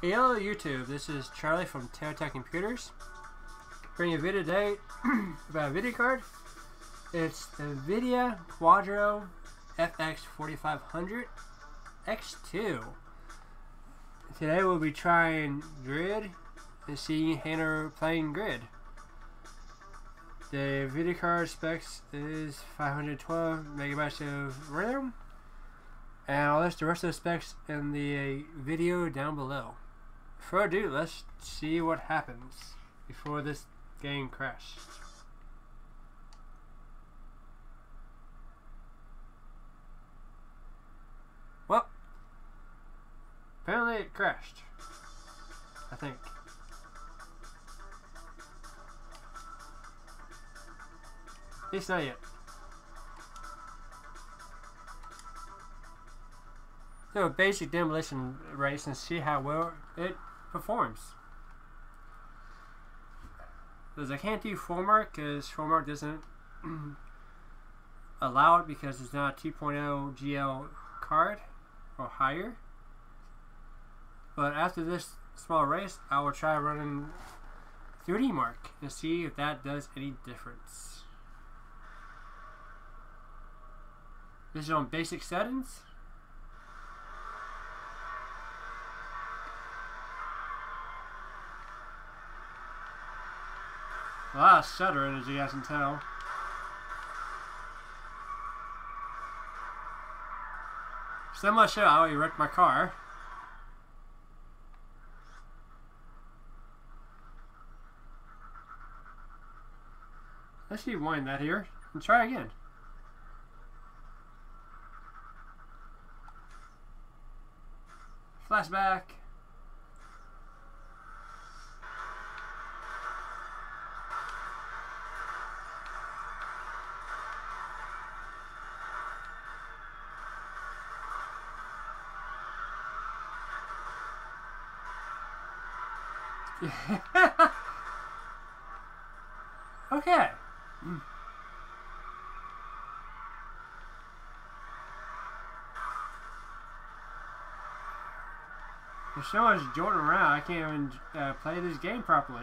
Hello YouTube, this is Charlie from TerraTech Computers, bringing a video today about a video card. It's the NVIDIA Quadro FX 4500 X2. Today we'll be trying Grid and seeing Hannah playing Grid. The video card specs is 512 megabytes of RAM, and I'll list the rest of the specs in the video down below. Before I do, let's see what happens before this game crashed. Well, apparently it crashed, I think. At least not yet. Do a basic demolition race and see how well it performs. Because I can't do 4 Mark, because 4 Mark doesn't allow it because it's not a 2.0 GL card or higher. But after this small race, I will try running 3D Mark and see if that does any difference. This is on basic settings. A lot of stuttering, as you guys can tell. So much so, I already wrecked my car. Let's rewind that here and try again. Flashback. Okay. There's so much jolting around, I can't even play this game properly.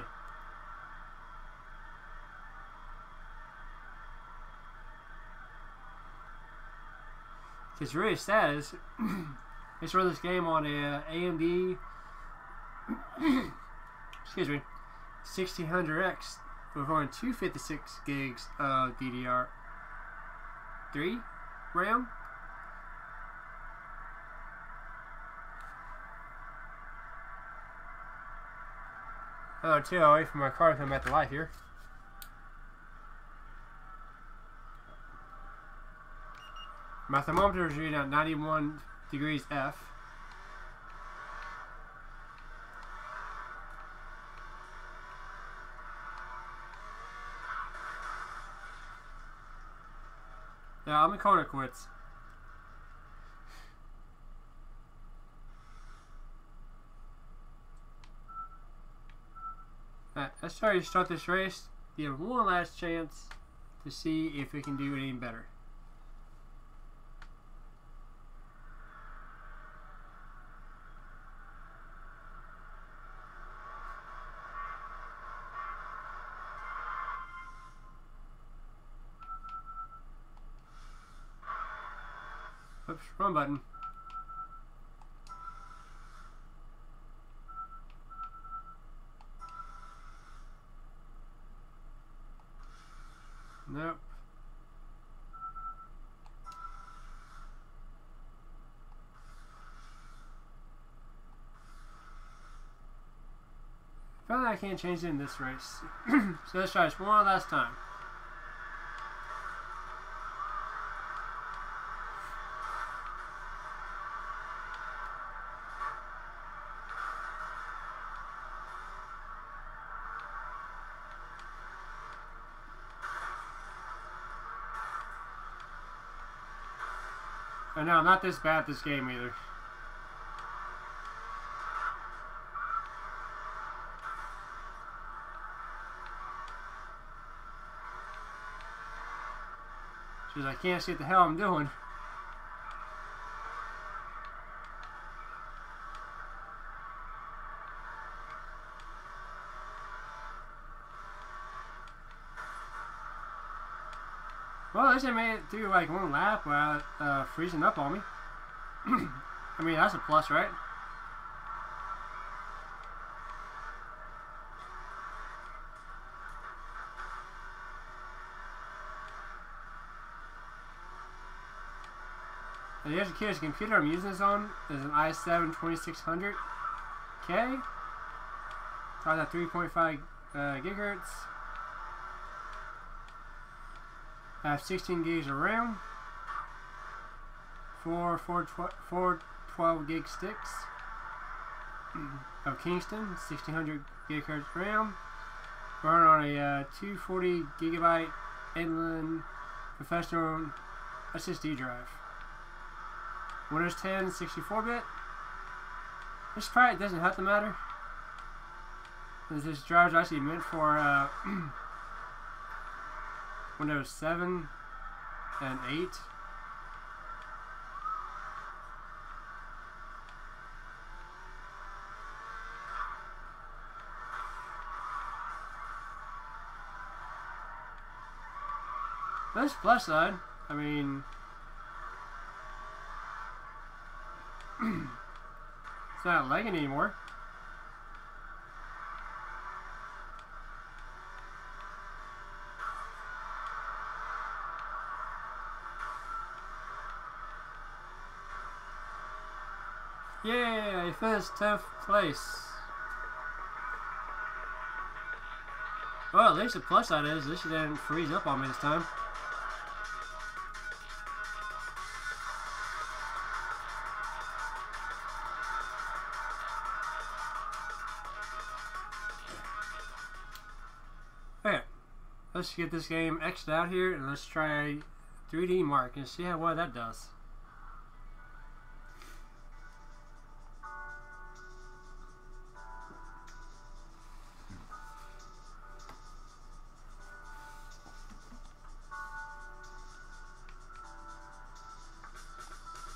It's really sad. It's run this game on a AMD. Excuse me, 1600X with only 256 gigs of DDR3 RAM. Another 2 hours away from my car to come back to life here. My thermometer is reading at 91 degrees F. Yeah, I'm calling it quits. Alright, let's try to start this race. You have one last chance to see if we can do any better. Oops, wrong button. Nope. Apparently I can't change it in this race. So let's try this one last time. And no, I'm not this bad at this game either. Because I can't see what the hell I'm doing. Well, at least I made it through like one lap without freezing up on me. I mean, that's a plus, right? And here's the curious computer I'm using this on. Is an i7 2600K. Starts at 3.5 gigahertz. I have 16 gigs of RAM, four 12 gig sticks of Kingston, 1600 gigahertz RAM. Run on a 240 gigabyte Inland Professional SSD drive. Windows 10, 64-bit. This probably doesn't have to matter, because this drive is actually meant for Windows 7 and 8. That's the plus side. I mean, it's not lagging anymore. Yay, I finished 10th place. Well, at least the plus side is this didn't freeze up on me this time. Okay, let's get this game X'd out here and let's try 3D Mark and see how well that does.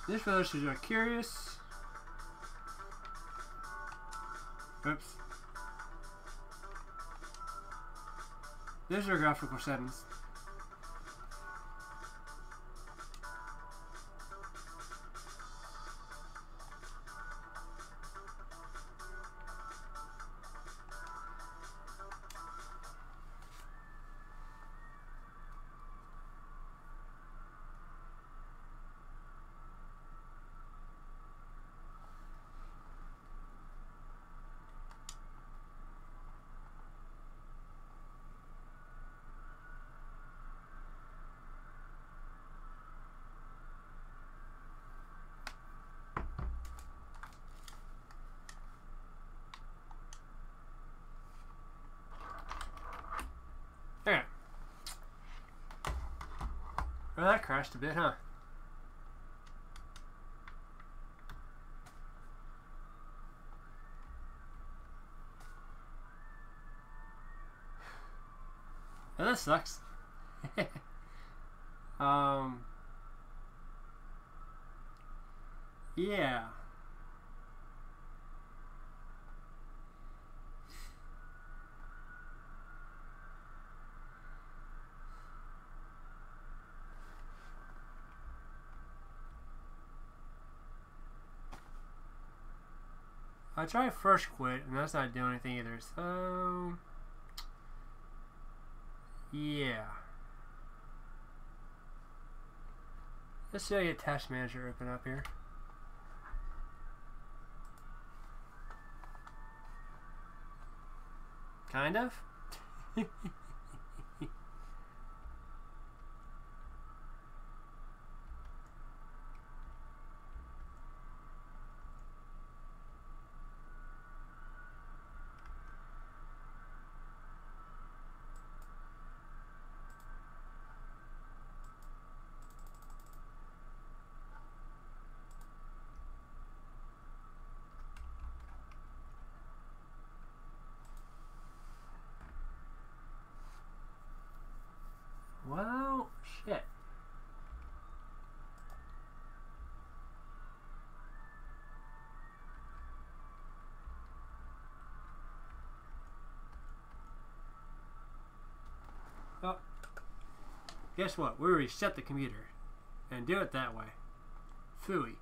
This for those who are curious. Oops. These are graphical settings. Well, that crashed a bit, huh? Well, that sucks. Yeah. I tried first quit, and that's not doing anything either, so yeah. Let's see how I get Task Manager open up here. Kind of? Guess what? We reset the computer and do it that way. Phooey.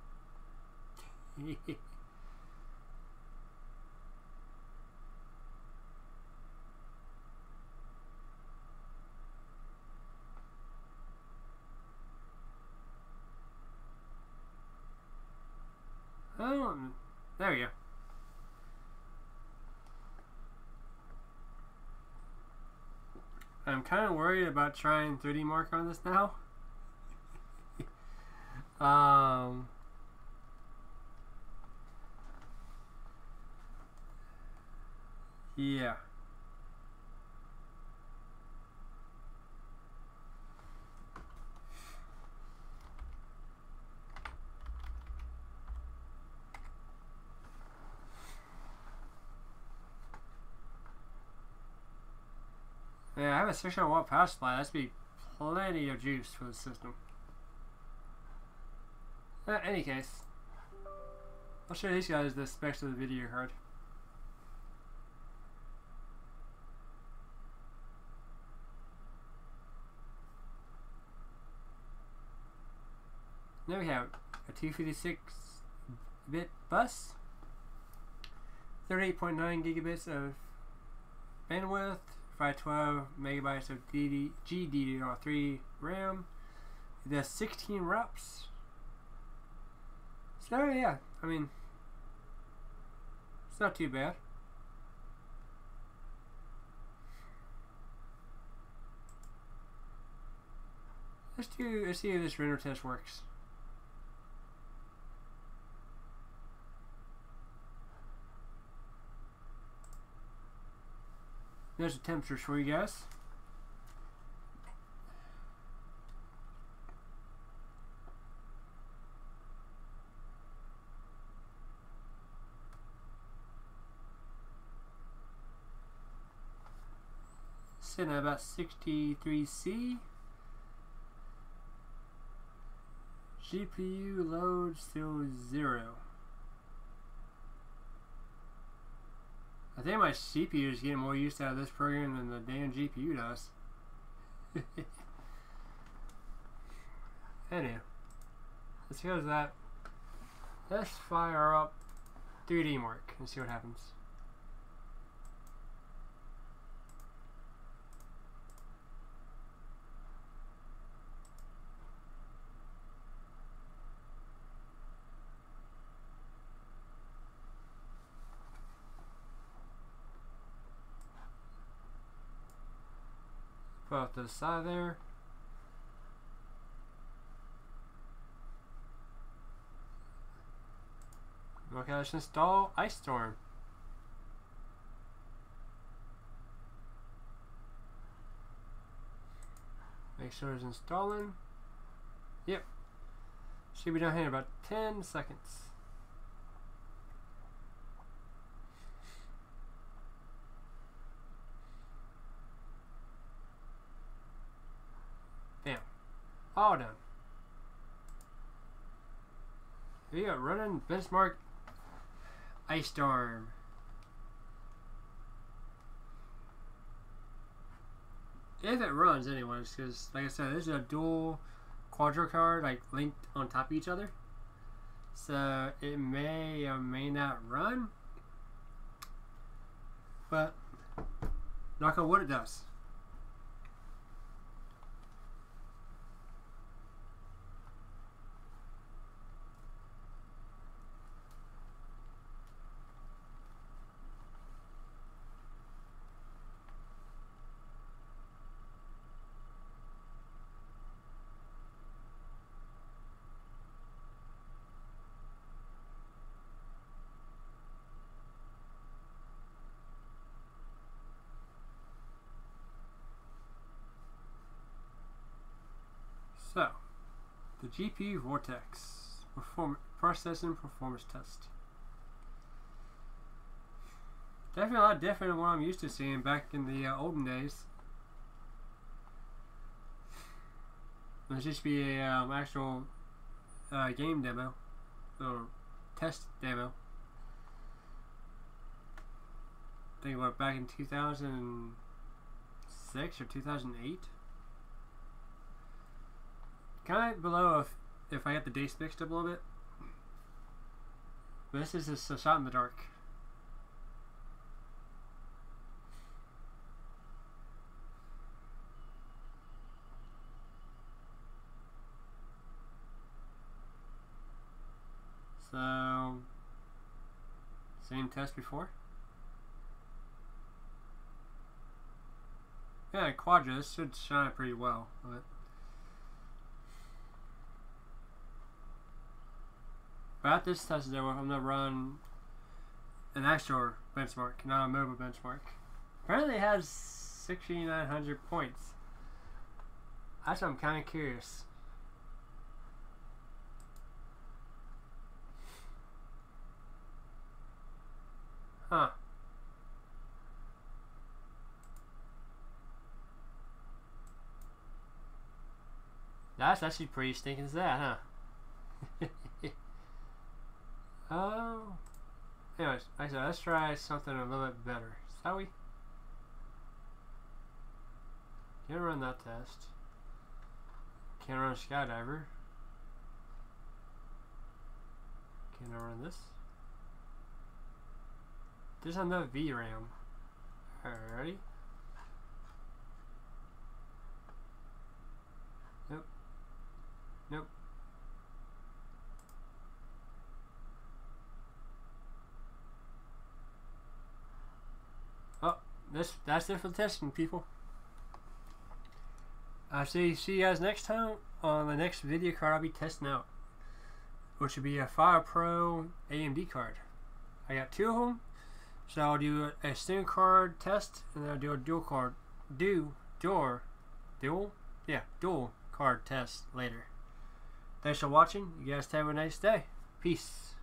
There we go. I'm kind of worried about trying 3D Mark on this now. Yeah. Yeah, I have a 600-watt power supply. That's be plenty of juice for the system. In any case, I'll show these guys the specs of the video card. Now we have a 256-bit bus, 38.9 gigabits of bandwidth, 512 megabytes of GDDR3 RAM. It has 16 ROPs. So yeah, I mean, it's not too bad. Let's see if this render test works. There's the temperatures for you guys. Sitting at about 63°C. GPU load still 0. I think my CPU is getting more used out of this program than the damn GPU does. Anyway, let's go to that. Let's fire up 3D Mark and see what happens. Put off to the side there. Okay, let's install Ice Storm. Make sure it's installing. Yep. Should be down here in about 10 seconds. All done. We got running benchmark Ice Storm. If it runs, anyways, because like I said, this is a dual Quadro card, like linked on top of each other, so it may or may not run. But knock on wood, it does. So, the GPU Vortex processing performance test. Definitely a lot different than what I'm used to seeing back in the olden days. This used to be a actual game demo or test demo. I think we're back in 2006 or 2008. Comment below if I got the dates mixed up a little bit. This is a shot in the dark. So, same test before. Yeah, Quadro, this should shine pretty well, but at this test though, I'm gonna run an actual benchmark, not a mobile benchmark. Apparently it has 6,900 points. That's what I'm kind of curious. Huh. That's actually pretty stinking as that, huh? Anyways, like I said, let's try something a little bit better, shall we? Can't run that test. Can't run Skydiver. Can I run this? There's another VRAM. Alrighty. Nope. Nope. Oh, that's it for the testing, people. I'll see you guys next time on the next video card I'll be testing out, which will be a FirePro AMD card. I got two of them. So I'll do a single card test, and then I'll do a dual card test later. Thanks for watching. You guys have a nice day. Peace.